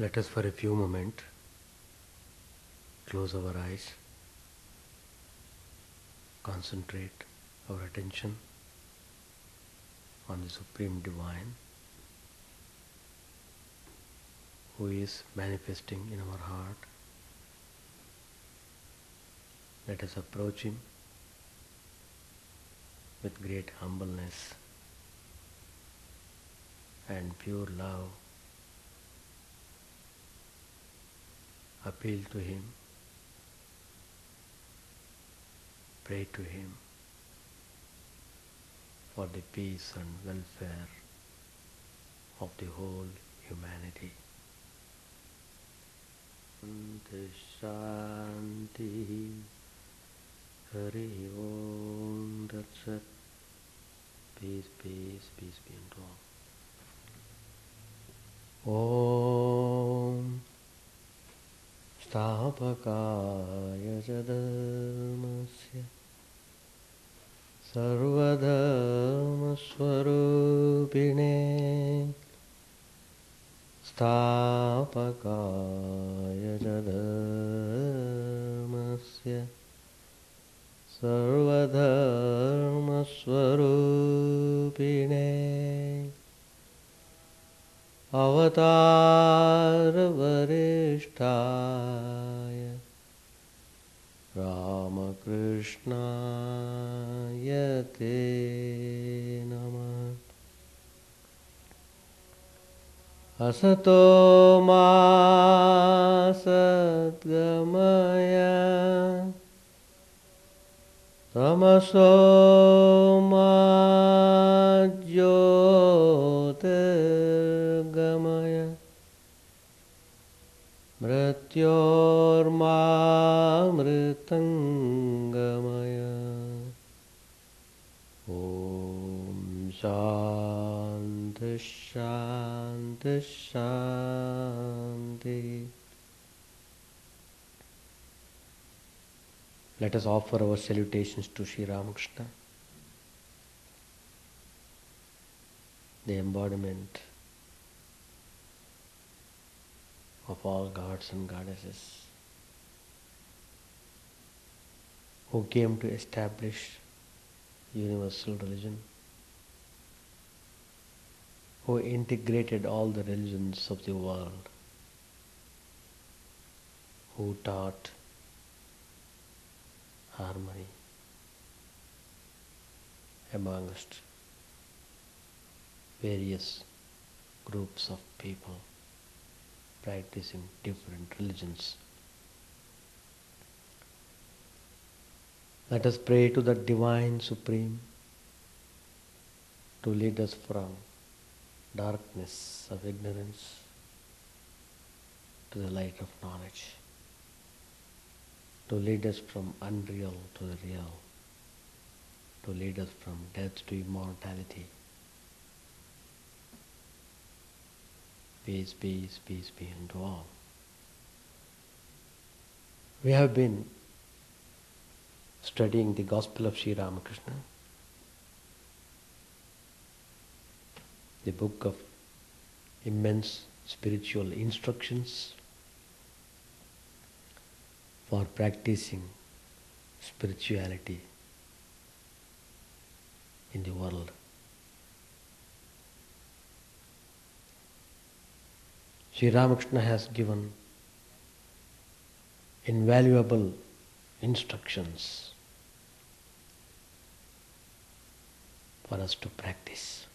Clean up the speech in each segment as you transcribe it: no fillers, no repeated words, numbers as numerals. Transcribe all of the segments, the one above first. Let us for a few moments close our eyes, concentrate our attention on the Supreme Divine who is manifesting in our heart. Let us approach Him with great humbleness and pure love. Appeal to Him, pray to Him for the peace and welfare of the whole humanity. Shanti, Hari Om, that's it. Peace, peace, peace be unto all. Om Stapakaya Jadharmasya Sarvadharmaswarupine Stapakaya Jadharmasya Sarvadharmaswarupine Avatara Varishtaya Ramakrishnaya Te Namah Asato Ma Satgamaya Tamaso Ma Jyotir Gamaya Mrityorma Mritangamaya Om Shanti Shanti Shanti. Let us offer our salutations to Sri Ramakrishna, the embodiment of all gods and goddesses, who came to establish universal religion, who integrated all the religions of the world, who taught harmony amongst various groups of people practicing different religions. Let us pray to the Divine Supreme to lead us from darkness of ignorance to the light of knowledge, to lead us from unreal to the real, to lead us from death to immortality. Peace, peace, peace be unto all. We have been studying the Gospel of Sri Ramakrishna, the book of immense spiritual instructions for practicing spirituality in the world. Sri Ramakrishna has given invaluable instructions for us to practice.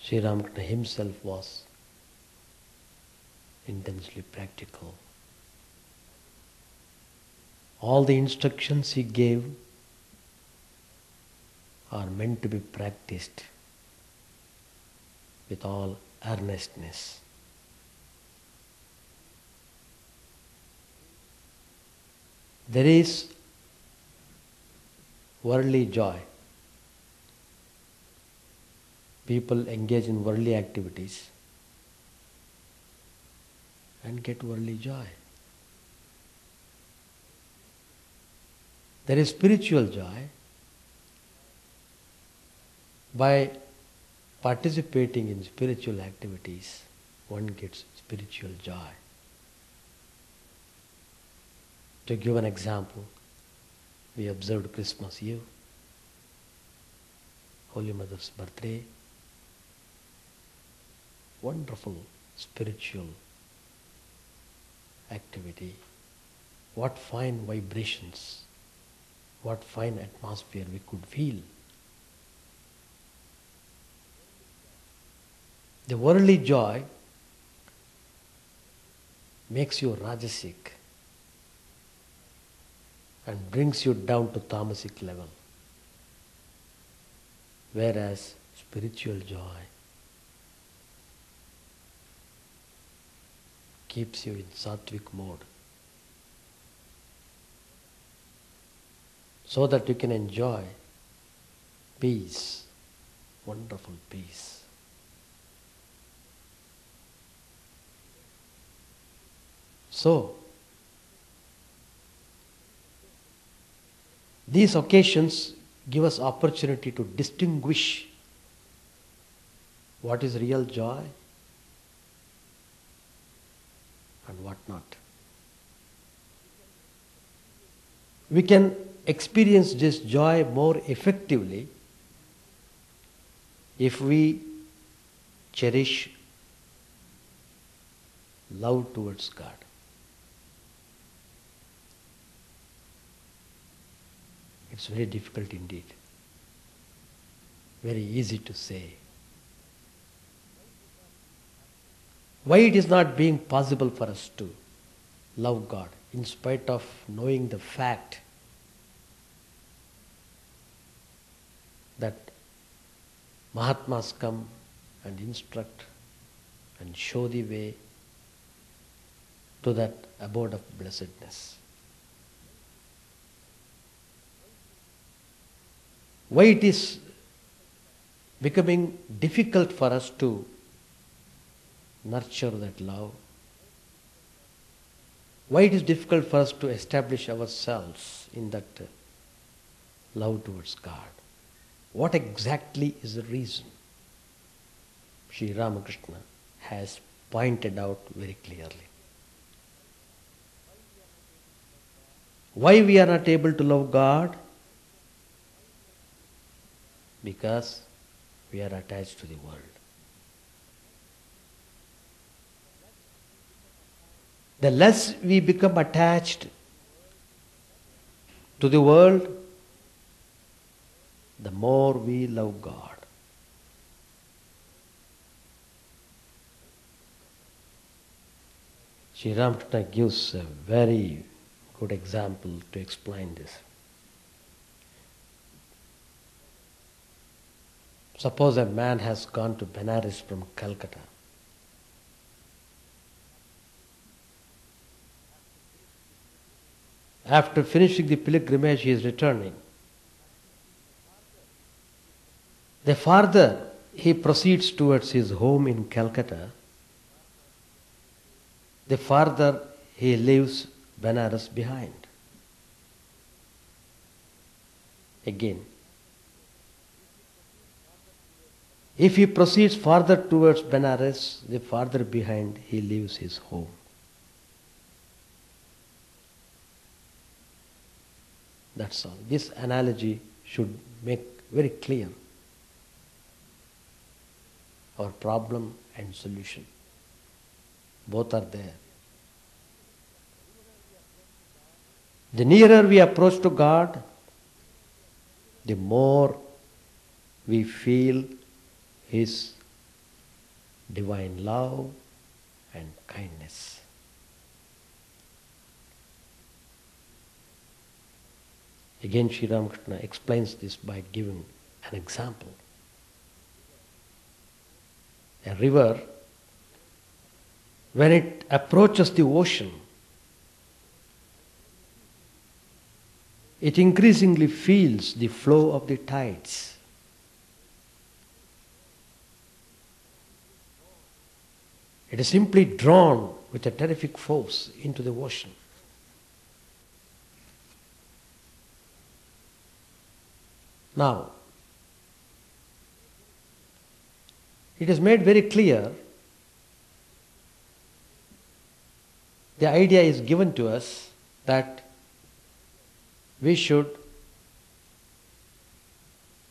Sri Ramakrishna himself was intensely practical. All the instructions he gave are meant to be practiced with all earnestness. There is worldly joy. People engage in worldly activities and get worldly joy. There is spiritual joy by participating in spiritual activities, one gets spiritual joy. To give an example, we observed Christmas Eve, Holy Mother's birthday, wonderful spiritual activity. What fine vibrations, what fine atmosphere we could feel. The worldly joy makes you rajasik and brings you down to tamasic level. Whereas spiritual joy keeps you in sattvic mode, so that you can enjoy peace, wonderful peace. So, these occasions give us opportunity to distinguish what is real joy and what not. We can experience this joy more effectively if we cherish love towards God. It's very difficult indeed. Very easy to say. Why it is not being possible for us to love God in spite of knowing the fact that Mahatmas come and instruct and show the way to that abode of blessedness. Why it is becoming difficult for us to nurture that love? Why it is difficult for us to establish ourselves in that love towards God? What exactly is the reason? Sri Ramakrishna has pointed out very clearly. Why we are not able to love God? Because we are attached to the world. The less we become attached to the world, the more we love God. Sri Ramakrishna gives a very good example to explain this. Suppose a man has gone to Benares from Calcutta. After finishing the pilgrimage, he is returning. The farther he proceeds towards his home in Calcutta, the farther he leaves Benares behind. Again, if he proceeds farther towards Benares, the farther behind he leaves his home. That's all. This analogy should make very clear our problem and solution. Both are there. The nearer we approach to God, the more we feel His divine love and kindness. Again, Sri Ramakrishna explains this by giving an example. A river, when it approaches the ocean, it increasingly feels the flow of the tides. It is simply drawn with a terrific force into the ocean. Now, it is made very clear. The idea is given to us that we should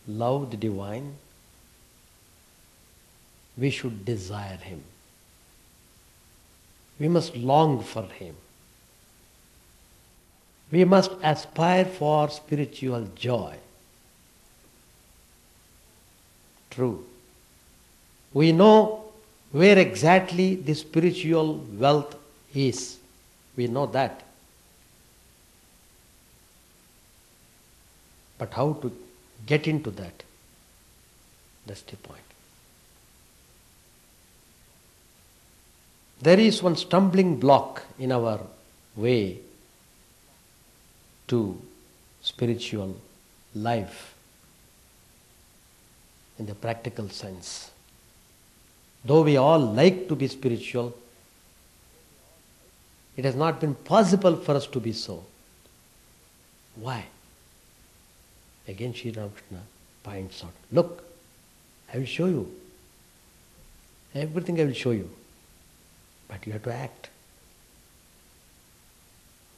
love the divine, we should desire him, we must long for him, we must aspire for spiritual joy. True. We know where exactly the spiritual wealth is. We know that. But how to get into that? That's the point. There is one stumbling block in our way to spiritual life in the practical sense. Though we all like to be spiritual, it has not been possible for us to be so. Why? Again Sri Ramakrishna points out, look, I will show you. Everything I will show you. But you have to act.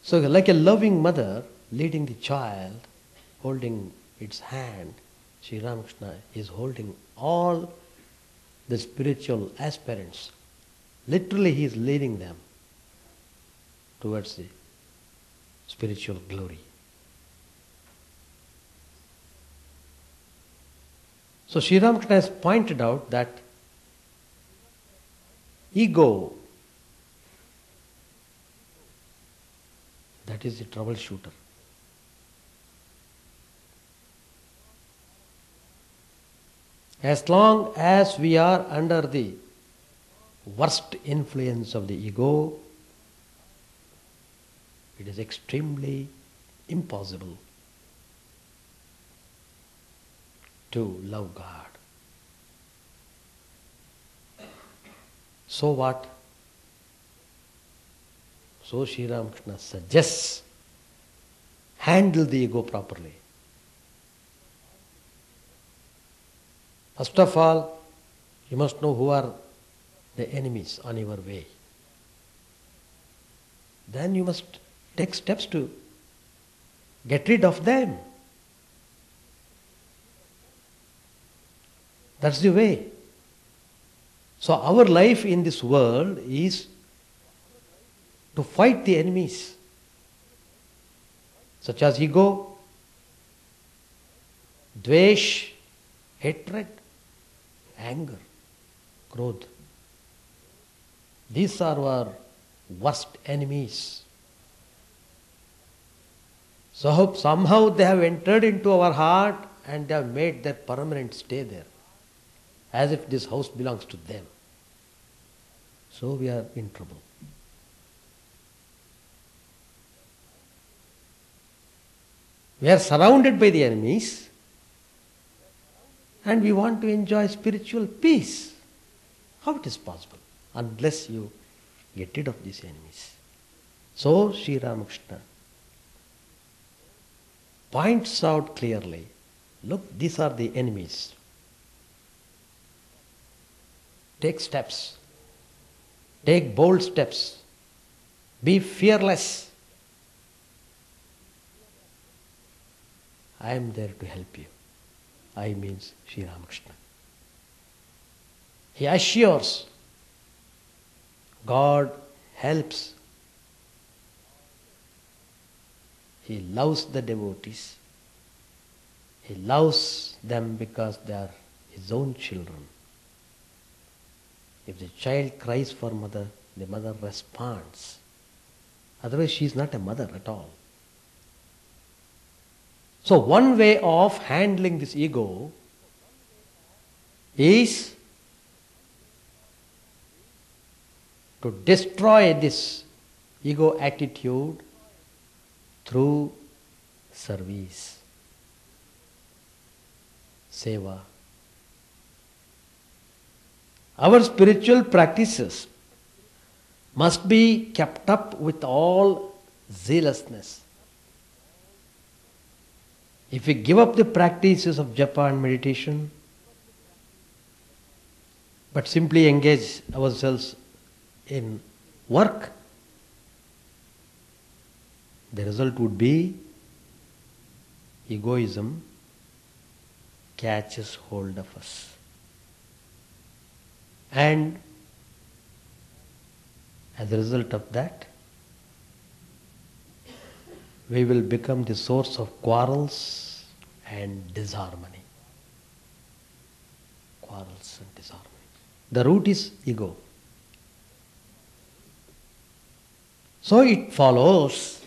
So like a loving mother leading the child, holding its hand, Sri Ramakrishna is holding all the spiritual aspirants. Literally he is leading them towards the spiritual glory. So Sri Ramakrishna has pointed out that ego, that is the troubleshooter. As long as we are under the worst influence of the ego, it is extremely impossible to love God. So what? So Sri Ramakrishna suggests, handle the ego properly. First of all, you must know who are the enemies on your way. Then you must take steps to get rid of them. That's the way. So our life in this world is to fight the enemies, such as ego, dvesh, hatred, anger, krodh. These are our worst enemies. So somehow they have entered into our heart and they have made their permanent stay there, as if this house belongs to them. So we are in trouble. We are surrounded by the enemies and we want to enjoy spiritual peace. How it is possible? Unless you get rid of these enemies. So Sri Ramakrishna points out clearly, look, these are the enemies. Take steps. Take bold steps. Be fearless. I am there to help you. I means Sri Ramakrishna. He assures God helps. He loves the devotees. He loves them because they are his own children. If the child cries for mother, the mother responds. Otherwise she is not a mother at all. So one way of handling this ego is to destroy this ego attitude through service, seva. Our spiritual practices must be kept up with all zealousness. If we give up the practices of japa and meditation, but simply engage ourselves in work, the result would be egoism catches hold of us. And as a result of that, we will become the source of quarrels and disharmony. Quarrels and disharmony. The root is ego. So it follows,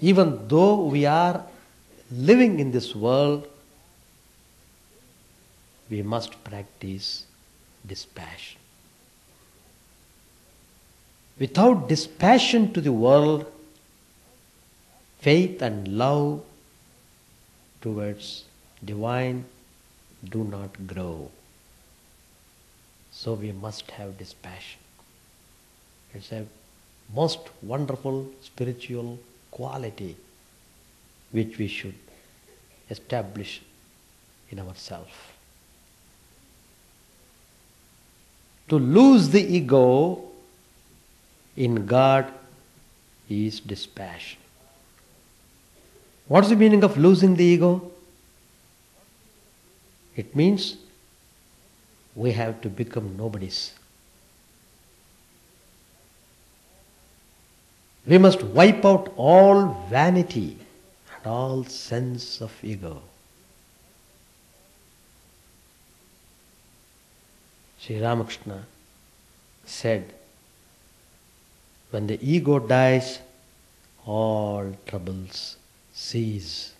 even though we are living in this world, we must practice dispassion. Without dispassion to the world, faith and love towards divine do not grow. So we must have dispassion. It's a most wonderful spiritual quality which we should establish in ourselves. To lose the ego in God is dispassion. What's the meaning of losing the ego? It means we have to become nobodies. We must wipe out all vanity and all sense of ego. Sri Ramakrishna said, when the ego dies, all troubles cease.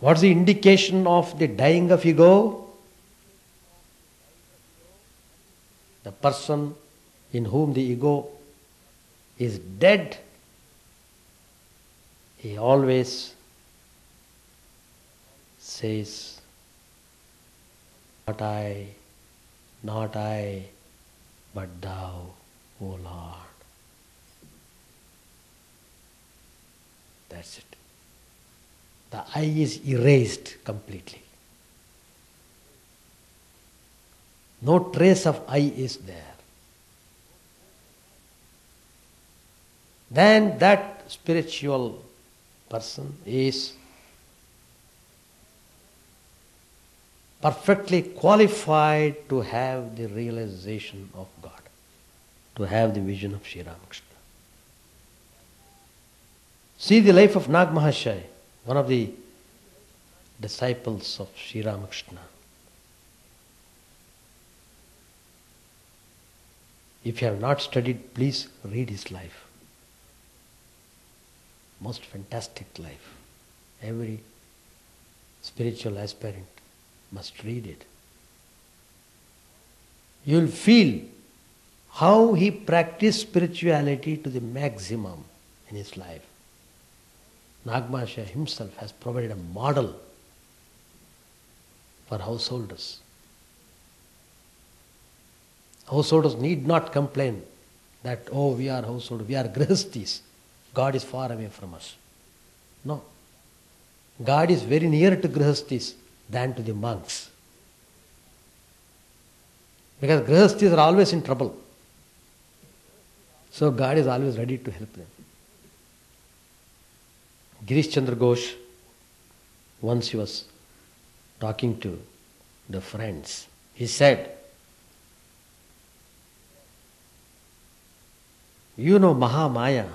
What's the indication of the dying of ego? The person in whom the ego is dead, he always says, "Not I, not I, but Thou, O Lord." That's it. The I is erased completely. No trace of I is there. Then that spiritual person is perfectly qualified to have the realization of God, to have the vision of Sri Ramakrishna. See the life of Nag Mahasaya, one of the disciples of Sri Ramakrishna. If you have not studied, please read his life. Most fantastic life. Every spiritual aspirant must read it. You will feel how he practiced spirituality to the maximum in his life. Nagmasha himself has provided a model for householders. Householders need not complain that, oh, we are householders, we are grihastis, God is far away from us. No. God is very near to grihastis than to the monks. Because grihastis are always in trouble. So God is always ready to help them. Girish Chandra Ghosh, once he was talking to the friends, he said, you know Mahamaya,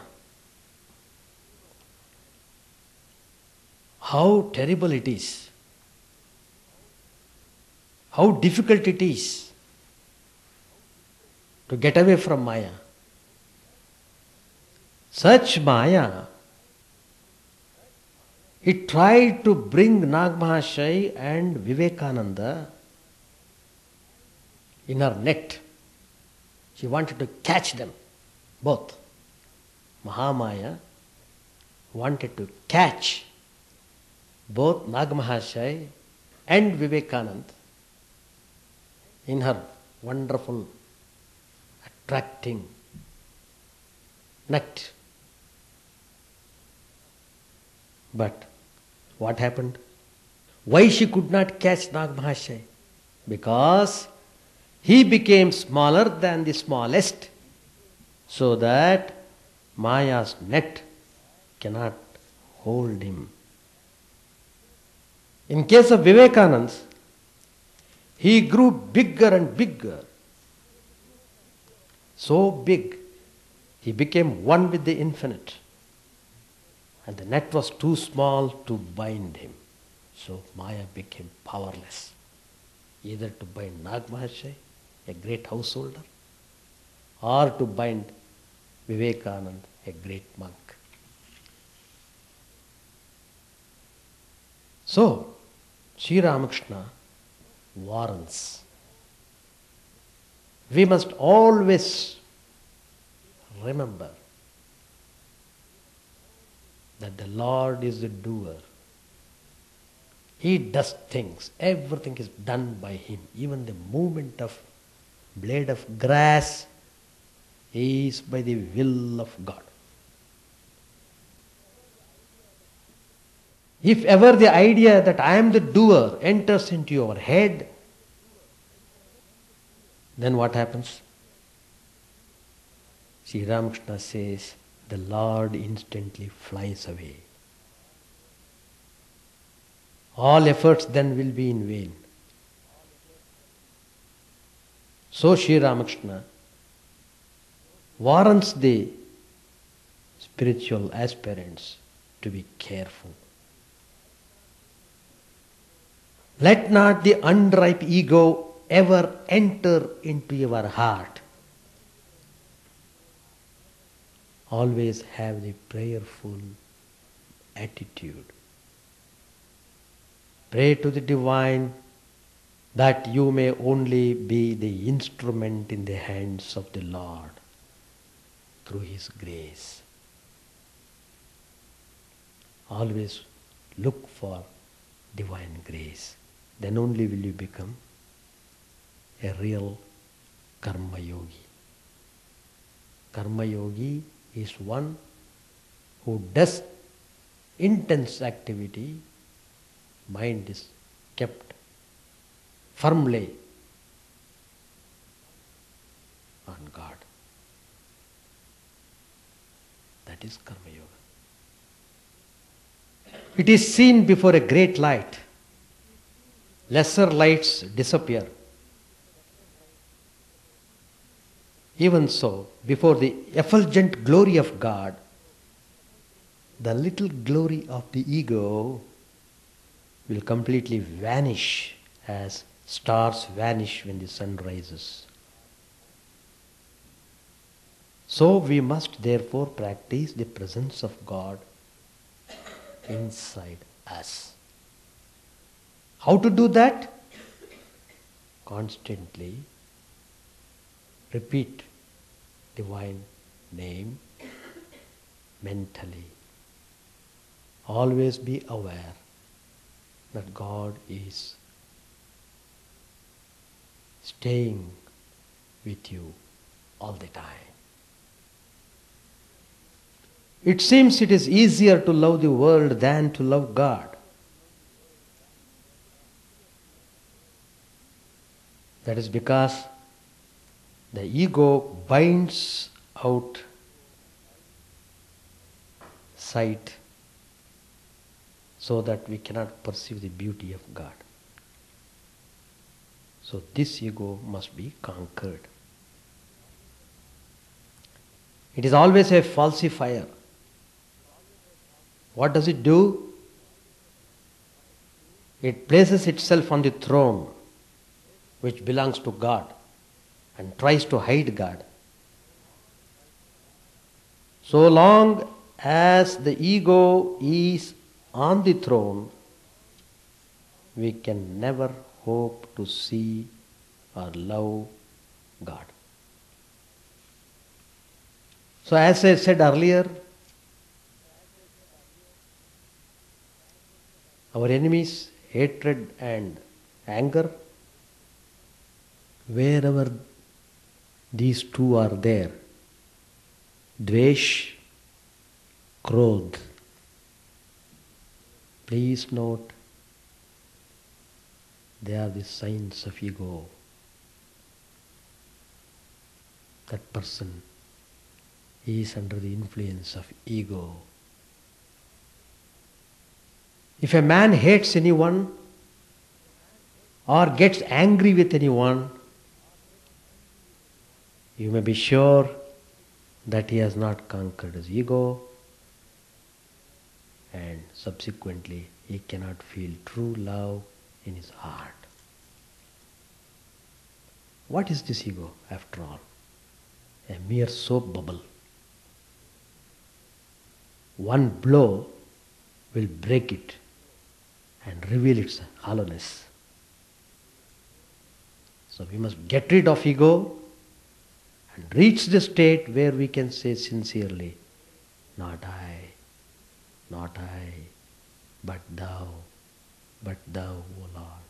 how terrible it is, how difficult it is to get away from Maya. Such Maya, it tried to bring Nag Mahasaya and Vivekananda in her net. She wanted to catch them both. Mahamaya wanted to catch both Nag Mahasaya and Vivekananda in her wonderful, attracting net. But what happened? Why she could not catch Nag Mahasaya? because he became smaller than the smallest, so that Maya's net cannot hold him. In case of Vivekananda, he grew bigger and bigger, so big, he became one with the infinite. And the net was too small to bind him. So Maya became powerless, either to bind Nag Mahasaya, a great householder, or to bind Vivekananda, a great monk. So, Sri Ramakrishna warns, we must always remember that the Lord is the doer. He does things. Everything is done by Him. Even the movement of blade of grass is by the will of God. If ever the idea that I am the doer enters into your head, then what happens? Sri Ramakrishna says, the Lord instantly flies away. All efforts then will be in vain. So Sri Ramakrishna warns the spiritual aspirants to be careful. Let not the unripe ego ever enter into your heart. Always have the prayerful attitude. Pray to the Divine that you may only be the instrument in the hands of the Lord through His grace. Always look for Divine grace. Then only will you become a real Karma Yogi. Karma Yogi is one who does intense activity, mind is kept firmly on God. That is Karma Yoga. It is seen before a great light. Lesser lights disappear. Even so, before the effulgent glory of God, the little glory of the ego will completely vanish as stars vanish when the sun rises. So we must therefore practice the presence of God inside us. How to do that? Constantly repeat Divine name mentally. Always be aware that God is staying with you all the time. It seems it is easier to love the world than to love God. That is because the ego binds out sight so that we cannot perceive the beauty of God. So this ego must be conquered. It is always a falsifier. What does it do? It places itself on the throne which belongs to God and tries to hide God. So long as the ego is on the throne, we can never hope to see or love God. So as I said earlier, our enemies, hatred and anger, wherever these two are there, dvesh, krodh. Please note, They are the signs of ego. That person is under the influence of ego. If a man hates anyone or gets angry with anyone, you may be sure that he has not conquered his ego, and subsequently he cannot feel true love in his heart. What is this ego after all? A mere soap bubble. One blow will break it and reveal its hollowness. So we must get rid of ego and reach the state where we can say sincerely, not I, but Thou, O Lord.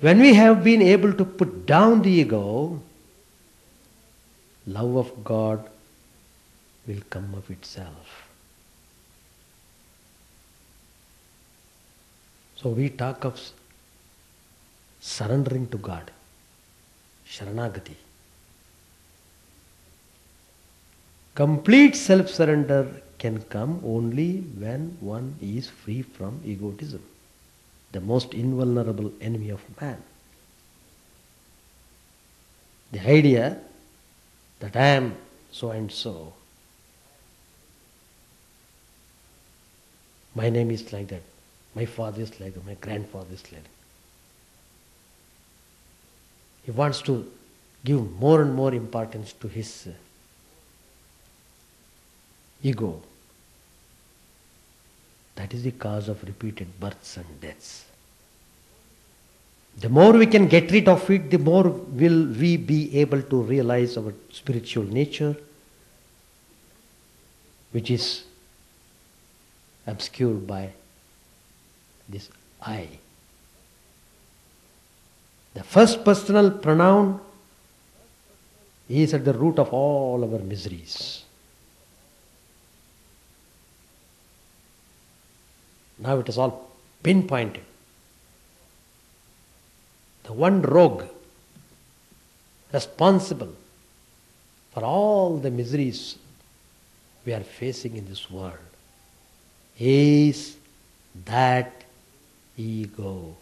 When we have been able to put down the ego, love of God will come of itself. So we talk of surrendering to God, Sharanagati. Complete self-surrender can come only when one is free from egotism, the most invulnerable enemy of man. The idea that I am so and so, my name is like that, my father is like that, my grandfather is like that. He wants to give more and more importance to his ego. That is the cause of repeated births and deaths. The more we can get rid of it, the more will we be able to realize our spiritual nature, which is obscured by this I. The first personal pronoun is at the root of all our miseries. Now it is all pinpointed. The one rogue responsible for all the miseries we are facing in this world is that ego.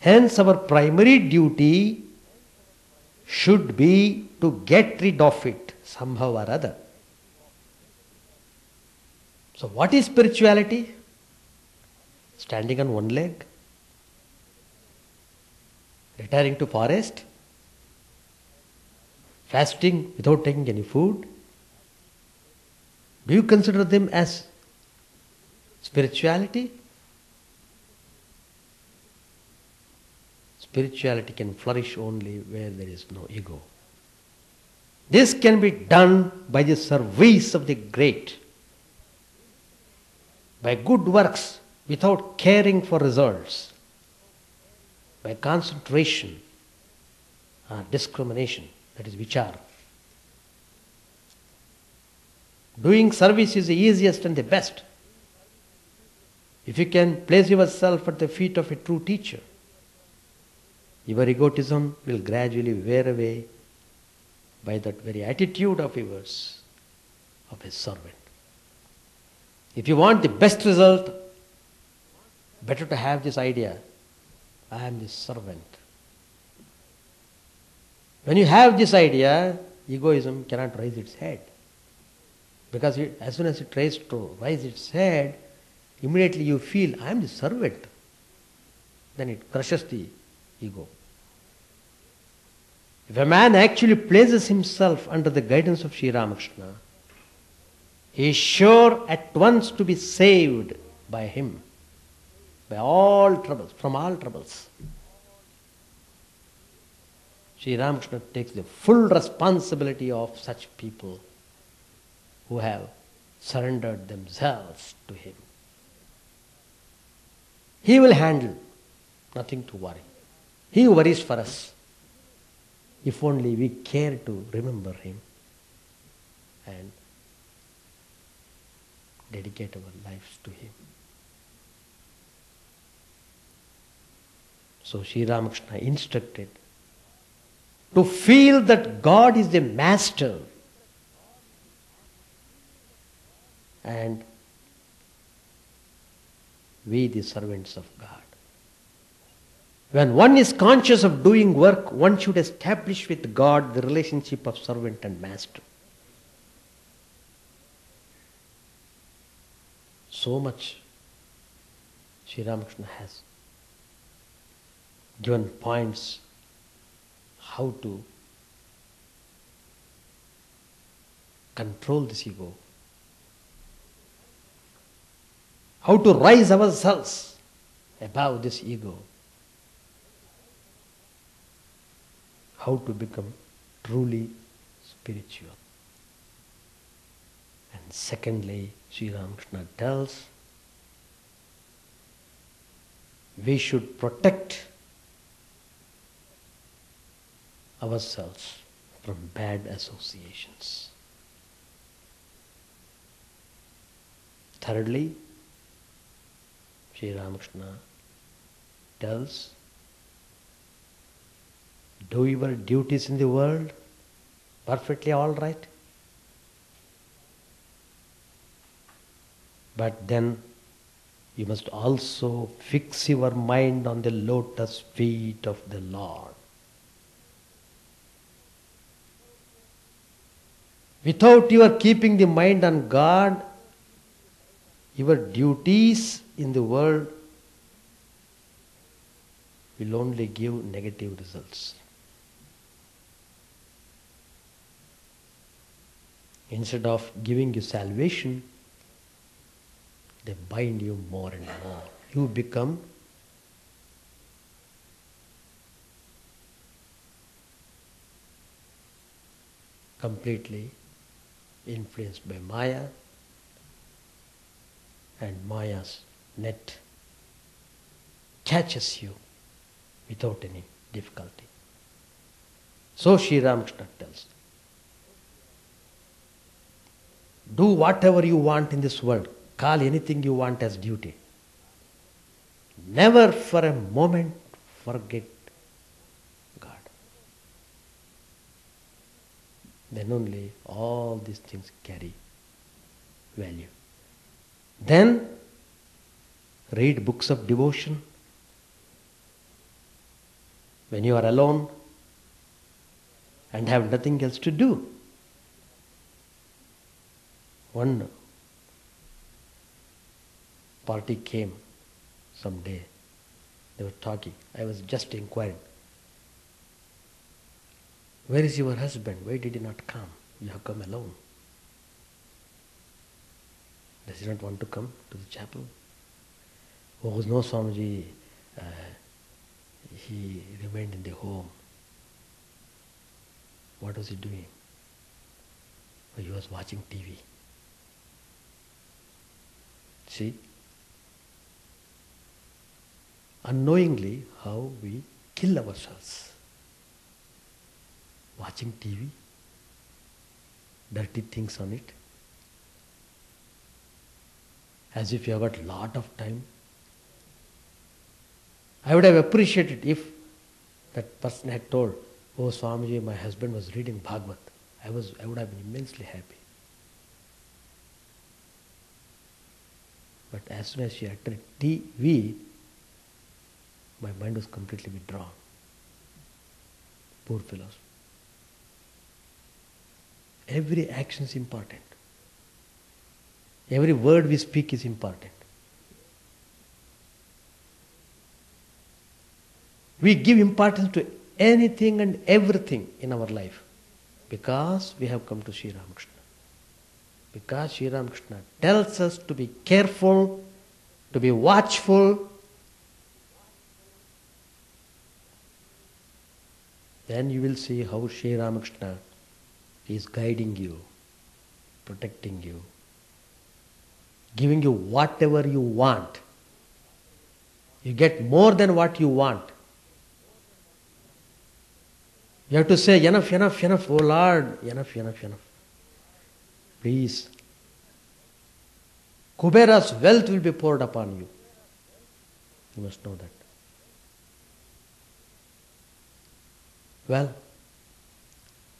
Hence, our primary duty should be to get rid of it somehow or other. So what is spirituality? Standing on one leg? Retiring to forest? Fasting without taking any food? Do you consider them as spirituality? Spirituality can flourish only where there is no ego. This can be done by the service of the great, by good works without caring for results, by concentration or discrimination, that is vichar. Doing service is the easiest and the best. If you can place yourself at the feet of a true teacher, your egotism will gradually wear away by that very attitude of yours, of a servant. If you want the best result, better to have this idea, I am the servant. When you have this idea, egoism cannot raise its head. Because as soon as it tries to rise its head, immediately you feel, I am the servant. Then it crushes the ego. If a man actually places himself under the guidance of Sri Ramakrishna, he is sure at once to be saved by him, by all troubles, from all troubles. Sri Ramakrishna takes the full responsibility of such people who have surrendered themselves to him. He will handle, nothing to worry. He worries for us, if only we care to remember him and dedicate our lives to him. So Sri Ramakrishna instructed to feel that God is a master and we the servants of God. When one is conscious of doing work, one should establish with God the relationship of servant and master. So much Sri Ramakrishna has given points how to control this ego, how to rise ourselves above this ego, how to become truly spiritual. And secondly, Sri Ramakrishna tells we should protect ourselves from bad associations. Thirdly, Sri Ramakrishna tells do your duties in the world perfectly all right, but then you must also fix your mind on the lotus feet of the Lord. Without your keeping the mind on God, your duties in the world will only give negative results. Instead of giving you salvation, they bind you more and more. You become completely influenced by Maya and Maya's net catches you without any difficulty. So Sri Ramakrishna tells, do whatever you want in this world. Call anything you want as duty. Never for a moment forget God. Then only all these things carry value. Then read books of devotion. When you are alone and have nothing else to do, one party came some day. They were talking. I was just inquiring, where is your husband? Why did he not come? You have come alone. Does he not want to come to the chapel? Oh no, Swamiji, he remained in the home. What was he doing? Oh, he was watching TV. See? Unknowingly, how we kill ourselves. Watching TV, dirty things on it, as if you have got a lot of time. I would have appreciated if that person had told, oh Swamiji, my husband was reading Bhagavad. I would have been immensely happy. But as soon as she uttered TV, my mind was completely withdrawn. Poor fellows. Every action is important. Every word we speak is important. We give importance to anything and everything in our life because we have come to Sri Ramakrishna. Because Sri Ramakrishna tells us to be careful, to be watchful, then you will see how Sri Ramakrishna is guiding you, protecting you, giving you whatever you want. You get more than what you want. You have to say, enough, enough, enough, oh Lord, enough, enough, enough. Please. Kubera's wealth will be poured upon you. You must know that. Well,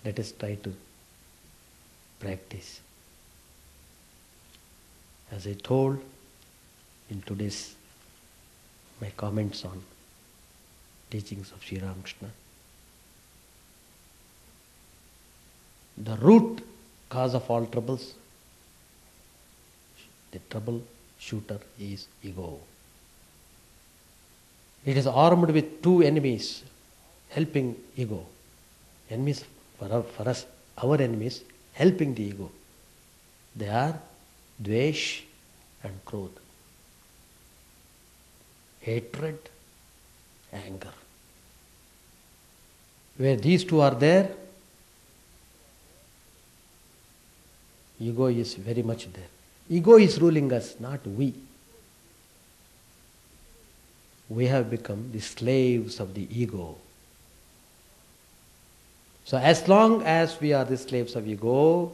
let us try to practice. As I told in today's my comments on teachings of Sri Ramakrishna, the root cause of all troubles, the trouble shooter is ego. It is armed with two enemies, helping ego. Enemies for us, our enemies, helping the ego. They are dvesh and krodh. Hatred, anger. Where these two are there, ego is very much there. Ego is ruling us, not we. We have become the slaves of the ego. So as long as we are the slaves of ego,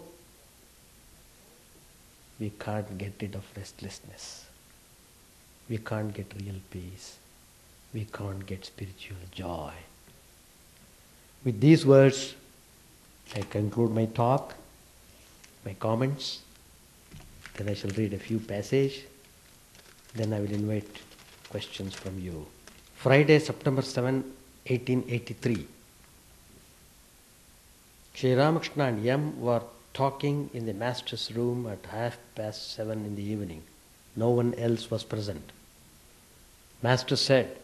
we can't get rid of restlessness. We can't get real peace. We can't get spiritual joy. With these words, I conclude my talk, my comments. Then I shall read a few passages. Then I will invite questions from you. Friday, September 7, 1883. Sri Ramakrishna and Yam were talking in the master's room at 7:30 in the evening. No one else was present. Master said,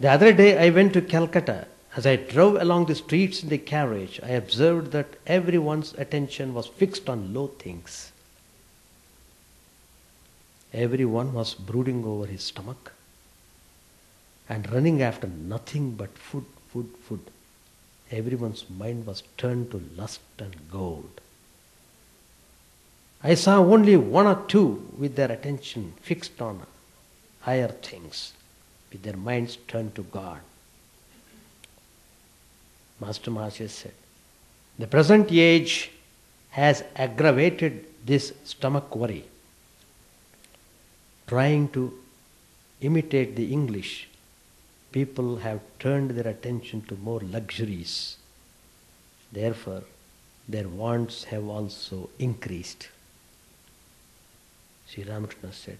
"The other day I went to Calcutta. As I drove along the streets in the carriage, I observed that everyone's attention was fixed on low things. Everyone was brooding over his stomach and running after nothing but food, food, food. Everyone's mind was turned to lust and gold. I saw only one or two with their attention fixed on higher things, with their minds turned to God." Master Mahasaya said, "The present age has aggravated this stomach worry. Trying to imitate the English, people have turned their attention to more luxuries. Therefore, their wants have also increased." Sri Ramakrishna said,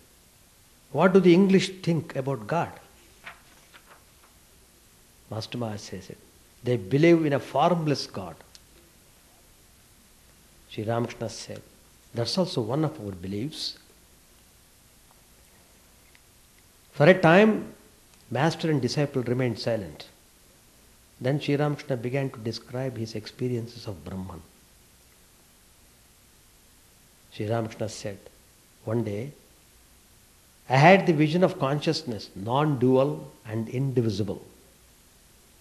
"What do the English think about God?" Master Mahasaya said, "They believe in a formless God." Sri Ramakrishna said, "That's also one of our beliefs." For a time, master and disciple remained silent. Then Sri Ramakrishna began to describe his experiences of Brahman. Sri Ramakrishna said, "One day, I had the vision of consciousness, non-dual and indivisible.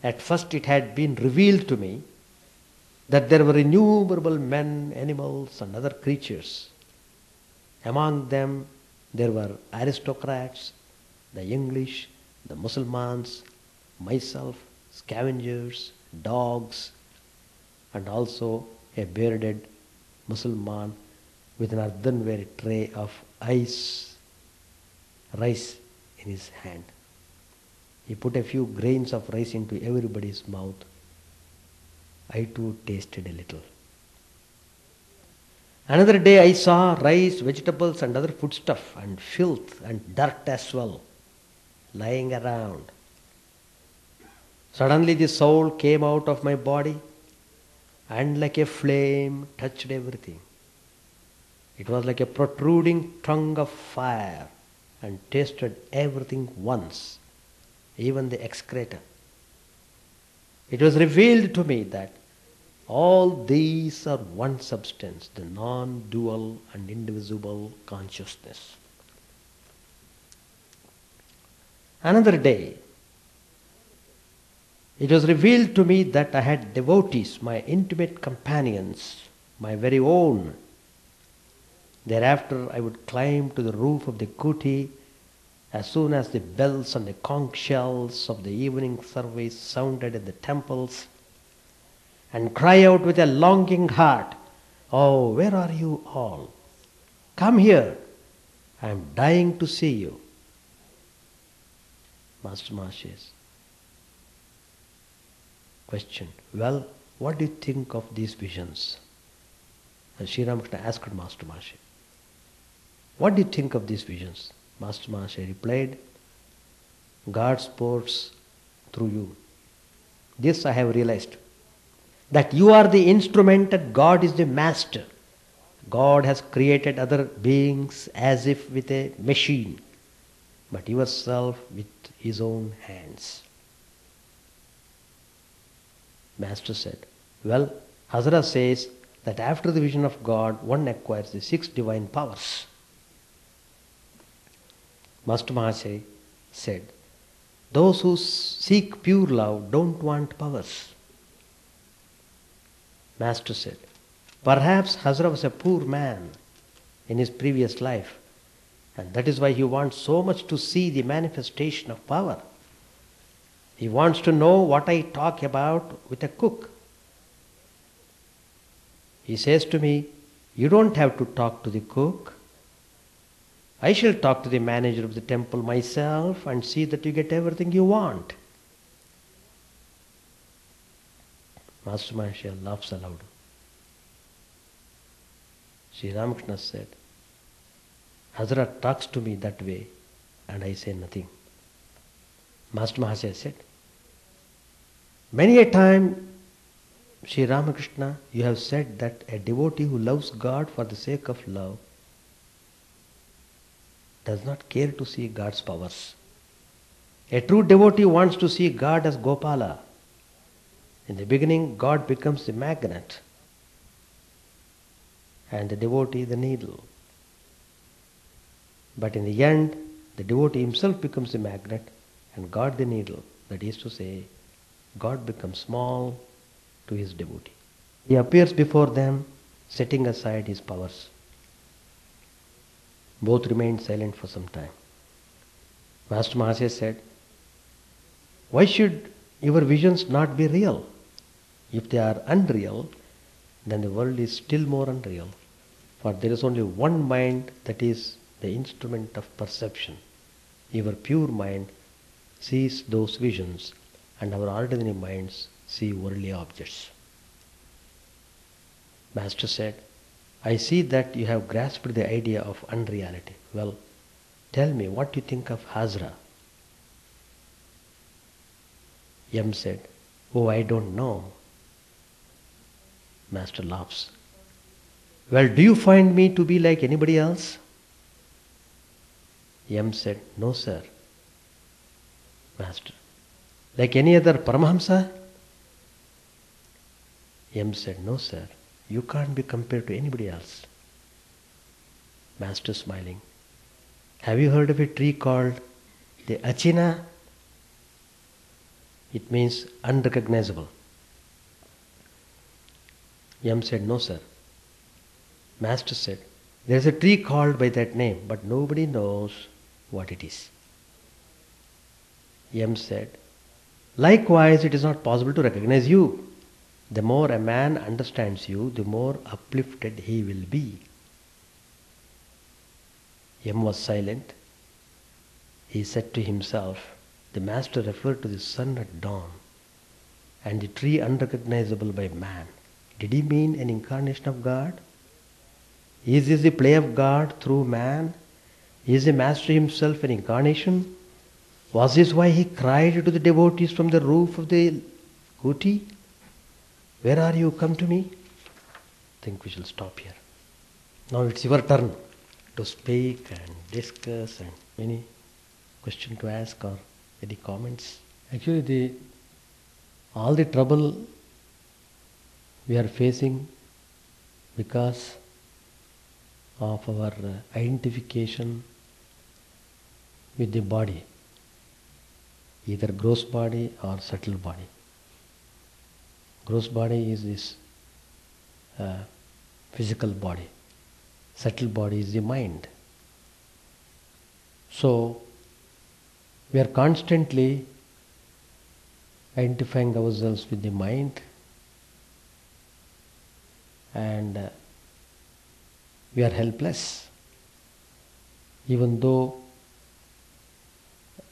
At first it had been revealed to me that there were innumerable men, animals and other creatures. Among them, there were aristocrats, the English, the Mussulmans, myself, scavengers, dogs, and also a bearded Mussulman with an earthenware tray of rice in his hand. He put a few grains of rice into everybody's mouth. I too tasted a little. Another day I saw rice, vegetables and other foodstuff and filth and dirt as well, lying around. Suddenly the soul came out of my body and like a flame touched everything. It was like a protruding tongue of fire and tasted everything once, even the excreta. It was revealed to me that all these are one substance, the non-dual and indivisible consciousness. Another day, it was revealed to me that I had devotees, my intimate companions, my very own. Thereafter, I would climb to the roof of the kuti as soon as the bells and the conch shells of the evening service sounded in the temples and cry out with a longing heart, 'Oh, where are you all? Come here, I am dying to see you.'" Master Mahasaya says, question, well, what do you think of these visions? And Sri Ramakrishna asked Master Mahasaya, what do you think of these visions? Master Mahasaya replied, God spoke through you. This I have realized, that you are the instrument and God is the master. God has created other beings as if with a machine, but yourself with his own hands. Master said, well, Hazra says that after the vision of God, one acquires the 6 divine powers. Master Mahasaya said, those who seek pure love don't want powers. Master said, perhaps Hazra was a poor man in his previous life, and that is why he wants so much to see the manifestation of power. He wants to know what I talk about with a cook. He says to me, you don't have to talk to the cook. I shall talk to the manager of the temple myself and see that you get everything you want. Master Mahasaya laughs aloud. Sri Ramakrishna said, Hazra talks to me that way and I say nothing. Master Mahasaya said, many a time, Sri Ramakrishna, you have said that a devotee who loves God for the sake of love does not care to see God's powers. A true devotee wants to see God as Gopala. In the beginning, God becomes the magnet and the devotee the needle. But in the end, the devotee himself becomes the magnet and God the needle. That is to say, God becomes small to his devotee. He appears before them, setting aside his powers. Both remained silent for some time. Master Mahasaya said, why should your visions not be real? If they are unreal, then the world is still more unreal. For there is only one mind that is the instrument of perception. Your pure mind sees those visions and our ordinary minds see worldly objects. Master said, I see that you have grasped the idea of unreality. Well, tell me what you think of Hazra. Yam said, oh, I don't know. Master laughs. Well, do you find me to be like anybody else? Yam said, no, sir. Master, like any other Paramahamsa? Yam said, no, sir. You can't be compared to anybody else. Master smiling, have you heard of a tree called the Achina? It means unrecognizable. Yam said, no, sir. Master said, there is a tree called by that name, but nobody knows what it is. Yam said, likewise, it is not possible to recognize you. The more a man understands you, the more uplifted he will be. Yam was silent. He said to himself, the master referred to the sun at dawn and the tree unrecognizable by man. Did he mean an incarnation of God? Is this the play of God through man? Is the master himself an incarnation? Was this why he cried to the devotees from the roof of the kuti? Where are you? Come to me. I think we shall stop here. Now it's your turn to speak and discuss, and any question to ask or any comments. Actually, all the trouble we are facing because of our identification with the body, either gross body or subtle body. Gross body is this physical body. Subtle body is the mind. So, we are constantly identifying ourselves with the mind, and we are helpless. Even though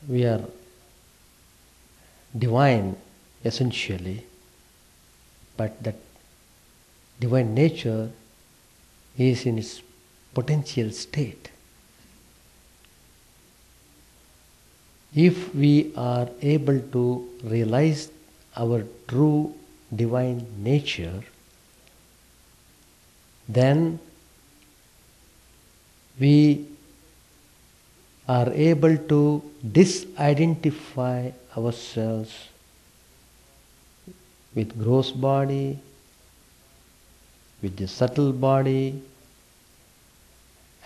we are divine, essentially, But that divine nature is in its potential state. If we are able to realize our true divine nature, then we are able to disidentify ourselves with gross body, with the subtle body,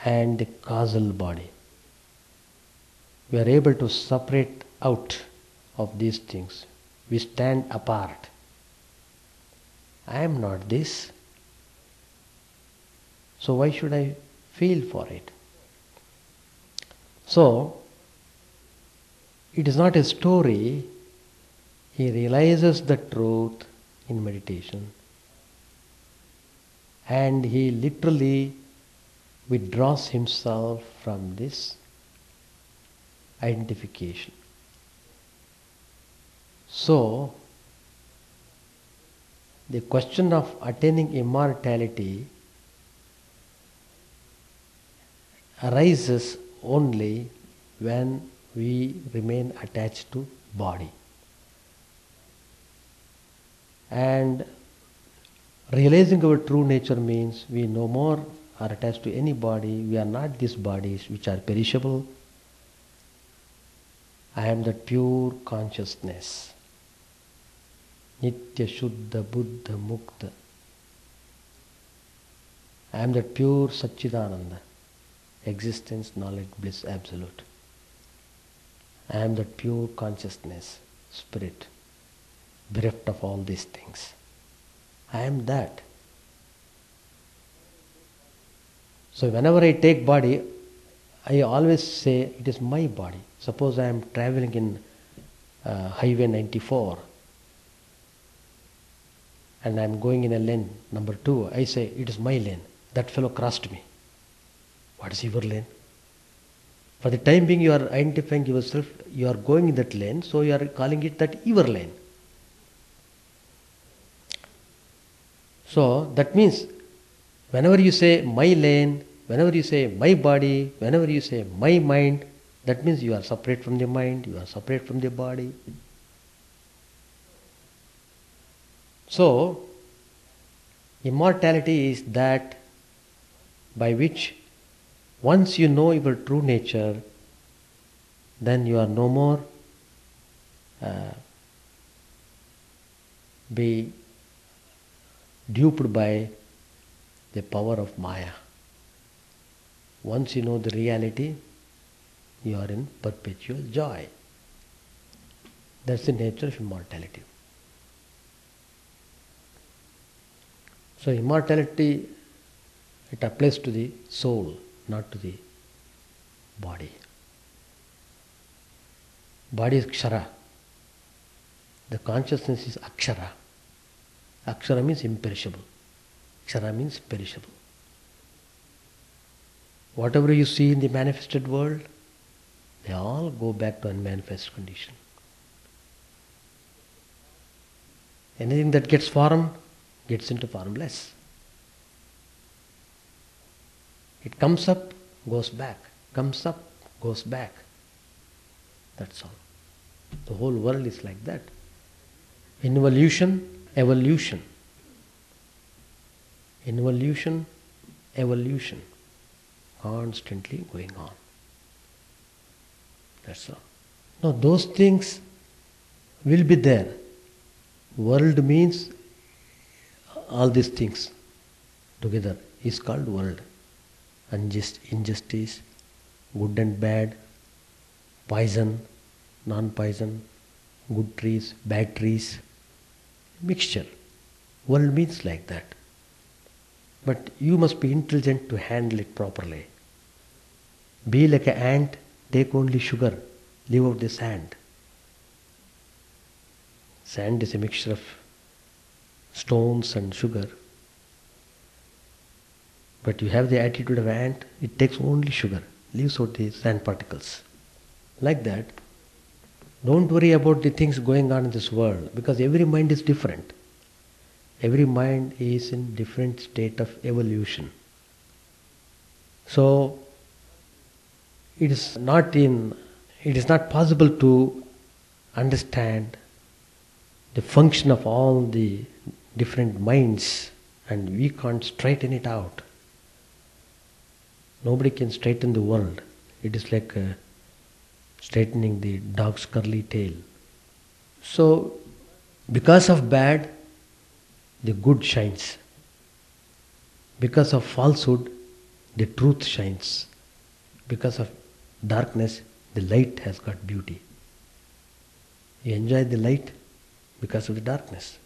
and the causal body. We are able to separate out of these things. We stand apart. I am not this, so why should I feel for it? So, it is not a story. He realizes the truth in meditation, and he literally withdraws himself from this identification. So, the question of attaining immortality arises only when we remain attached to body. And realizing our true nature means we no more are attached to any body. We are not these bodies which are perishable. I am that pure consciousness. Nitya, shuddha, buddha, mukta. I am that pure Satchidananda. Existence, knowledge, bliss, absolute. I am that pure consciousness, spirit, bereft of all these things. I am that. So whenever I take body, I always say it is my body. Suppose I am traveling in Highway 94 and I am going in a lane number 2. I say it is my lane. That fellow crossed me. What is your lane? For the time being you are identifying yourself, you are going in that lane, so you are calling it that your lane. So that means whenever you say my lane, whenever you say my body, whenever you say my mind, that means you are separate from the mind, you are separate from the body. So immortality is that by which once you know your true nature, then you are no more be duped by the power of Maya. Once you know the reality, you are in perpetual joy. That's the nature of immortality. So immortality, it applies to the soul, not to the body. Body is kshara. The consciousness is akshara. Akshara means imperishable. Kshara means perishable. Whatever you see in the manifested world, they all go back to unmanifest condition. Anything that gets form, gets into formless. It comes up, goes back, comes up, goes back. That's all. The whole world is like that. Involution, evolution. Involution, evolution. Constantly going on. That's all. Now those things will be there. World means all these things together is called world. Injustice, good and bad, poison, non-poison, good trees, bad trees, mixture. World means like that. But you must be intelligent to handle it properly. Be like an ant, take only sugar, leave out the sand. Sand is a mixture of stones and sugar. But you have the attitude of ant, it takes only sugar, leaves out the sand particles. Like that, don't worry about the things going on in this world, because every mind is different. Every mind is in different state of evolution. So it is not possible to understand the function of all the different minds, and we can't straighten it out. Nobody can straighten the world. It is like straightening the dog's curly tail. So because of bad, the good shines. Because of falsehood, the truth shines. Because of darkness, the light has got beauty. You enjoy the light because of the darkness.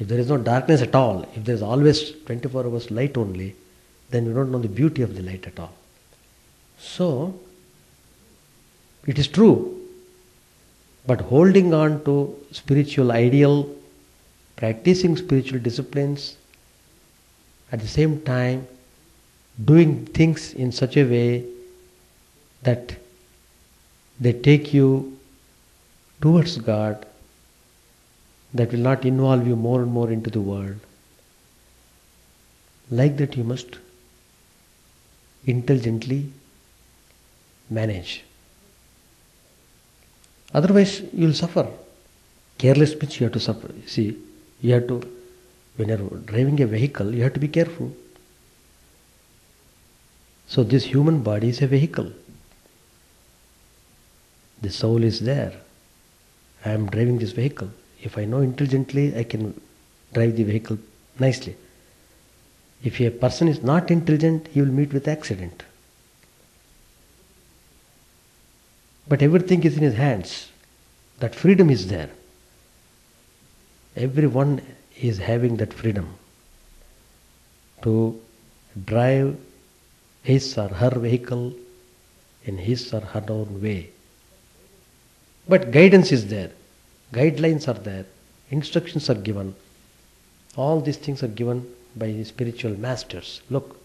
If there is no darkness at all, if there is always 24 hours light only, then you don't know the beauty of the light at all. So, it is true, but holding on to spiritual ideal, practicing spiritual disciplines, at the same time doing things in such a way that they take you towards God, that will not involve you more and more into the world. Like that you must intelligently manage. Otherwise you will suffer. Careless speech you have to suffer. See, you have to, when you are driving a vehicle, you have to be careful. So this human body is a vehicle. The soul is there. I am driving this vehicle. If I know intelligently, I can drive the vehicle nicely. If a person is not intelligent, he will meet with accident. But everything is in his hands. That freedom is there. Everyone is having that freedom to drive his or her vehicle in his or her own way. But guidance is there. Guidelines are there. Instructions are given. All these things are given by the spiritual masters. Look,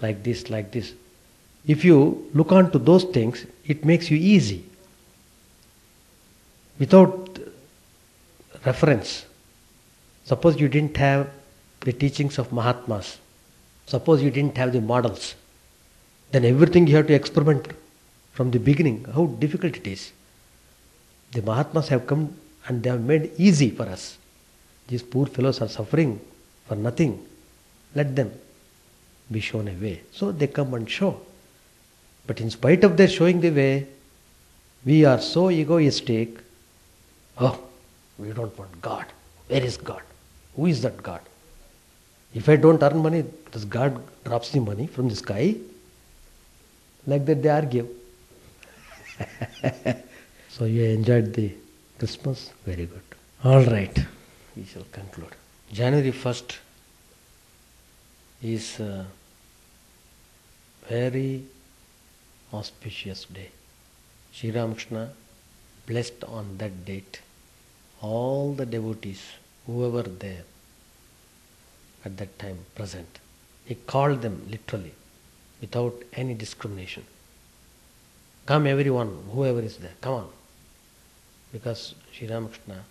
like this, like this. If you look on to those things, it makes you easy. Without reference. Suppose you didn't have the teachings of Mahatmas. Suppose you didn't have the models. Then everything you have to experiment from the beginning. How difficult it is. The Mahatmas have come and they have made easy for us. These poor fellows are suffering for nothing. Let them be shown a way. So they come and show. But in spite of their showing the way, we are so egoistic. Oh, we don't want God. Where is God? Who is that God? If I don't earn money, does God drops the money from the sky? Like that they argue. So you enjoyed the Christmas? Very good. All right. We shall conclude. January 1st is a very auspicious day. Sri Ramakrishna blessed on that date all the devotees who were there at that time present. He called them literally without any discrimination. Come everyone, whoever is there, come on. Because Sri Ramakrishna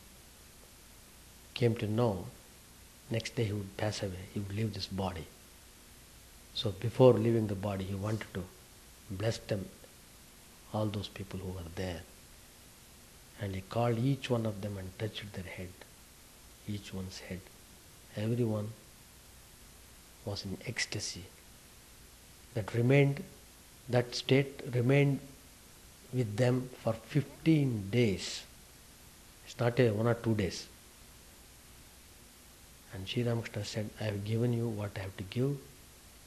came to know next day he would pass away, he would leave this body. So before leaving the body, he wanted to bless them, all those people who were there. And he called each one of them and touched their head, each one's head. Everyone was in ecstasy. That state remained with them for 15 days. It's not a 1 or 2 days. And Sri Ramakrishna said, I have given you what I have to give.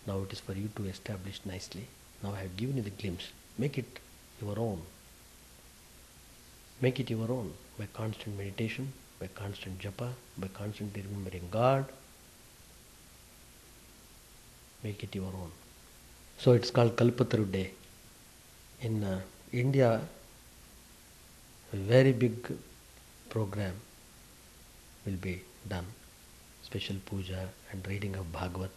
Now it is for you to establish nicely. Now I have given you the glimpse. Make it your own. Make it your own by constant meditation, by constant japa, by constantly remembering God. Make it your own. So it's called Kalpatru Day. In India, a very big program will be done. Special puja and reading of Bhagavat.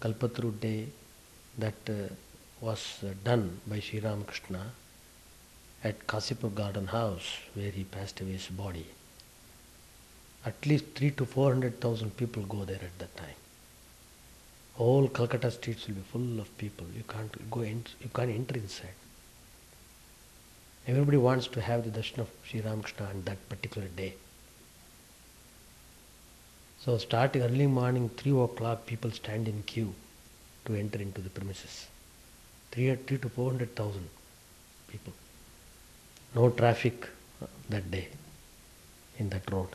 Kalpatru Day that was done by Sri Ramakrishna at Kasipur Garden House, where he passed away his body. At least 300,000 to 400,000 people go there at that time. All Calcutta streets will be full of people. You can't go in, you can't enter inside. Everybody wants to have the darshan of Sri Ramakrishna on that particular day. So starting early morning, 3 o'clock, people stand in queue to enter into the premises. 300,000 to 400,000 people. No traffic that day in that road.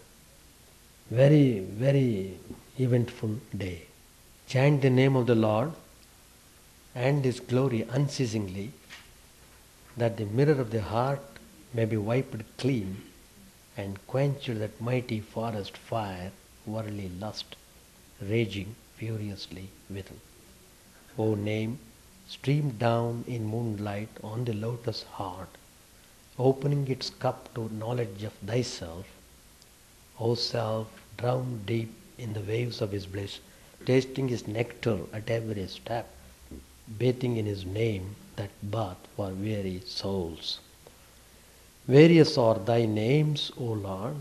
Very, very eventful day. Chant the name of the Lord and His glory unceasingly, that the mirror of the heart may be wiped clean and quenched that mighty forest fire, worldly lust, raging furiously within. O name, stream down in moonlight on the lotus heart, opening its cup to knowledge of thyself. O self, drown deep in the waves of His bliss, tasting His nectar at every step, bathing in His name, that bath for weary souls. Various are Thy names, O Lord,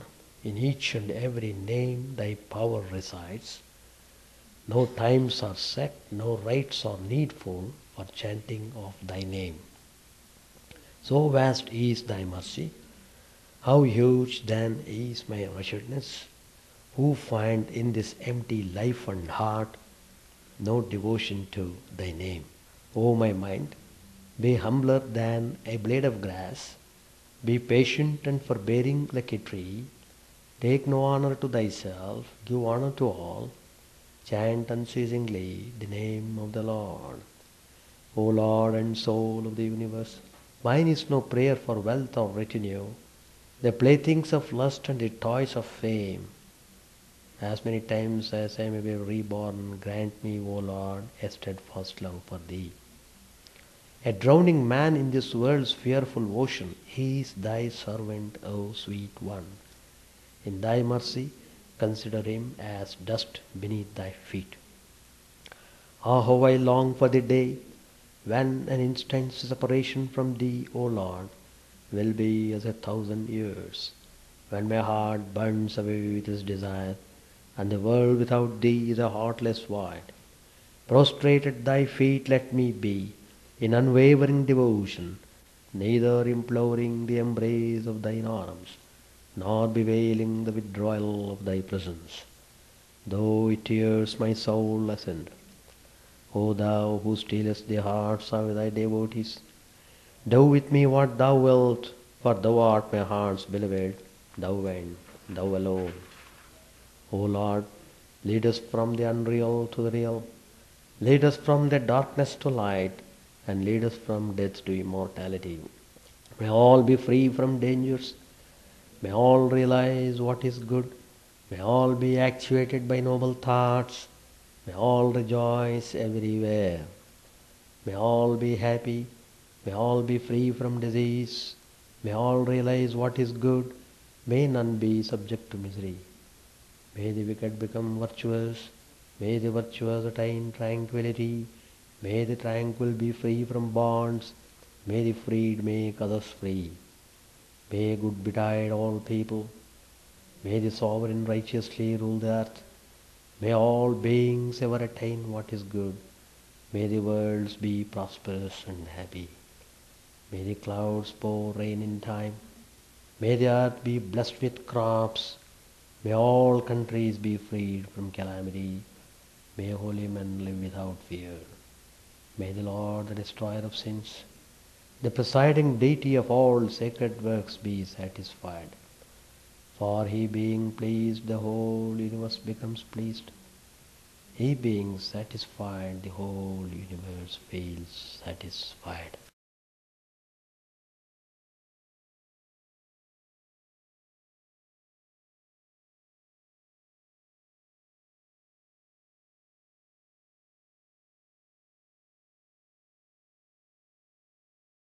in each and every name Thy power resides. No times are set, no rites are needful for chanting of Thy name. So vast is Thy mercy, how huge then is my wretchedness, who find in this empty life and heart no devotion to Thy name. O my mind, be humbler than a blade of grass, be patient and forbearing like a tree, take no honor to thyself, give honor to all, chant unceasingly the name of the Lord. O Lord and Soul of the universe, mine is no prayer for wealth or retinue, the playthings of lust and the toys of fame. As many times as I may be reborn, grant me, O Lord, a steadfast love for Thee. A drowning man in this world's fearful ocean, he is Thy servant, O Sweet One. In Thy mercy, consider him as dust beneath Thy feet. Ah, how I long for the day when an instant's separation from Thee, O Lord, will be as 1,000 years, when my heart burns away with its desire, and the world without Thee is a heartless void. Prostrate at Thy feet let me be, in unwavering devotion, neither imploring the embrace of Thine arms, nor bewailing the withdrawal of Thy presence, though it tears my soul ascend. O Thou who stealest the hearts of Thy devotees, do with me what Thou wilt, for Thou art my heart's beloved, Thou and Thou alone. O Lord, lead us from the unreal to the real, lead us from the darkness to light, and lead us from death to immortality. May all be free from dangers, may all realize what is good, may all be actuated by noble thoughts, may all rejoice everywhere, may all be happy, may all be free from disease, may all realize what is good, may none be subject to misery. May the wicked become virtuous, may the virtuous attain tranquility, may the tranquil be free from bonds, may the freed make others free. May good betide all people, may the sovereign righteously rule the earth, may all beings ever attain what is good, may the worlds be prosperous and happy, may the clouds pour rain in time, may the earth be blessed with crops, may all countries be freed from calamity, may holy men live without fear. May the Lord, the destroyer of sins, the presiding deity of all sacred works, be satisfied. For He being pleased, the whole universe becomes pleased. He being satisfied, the whole universe feels satisfied.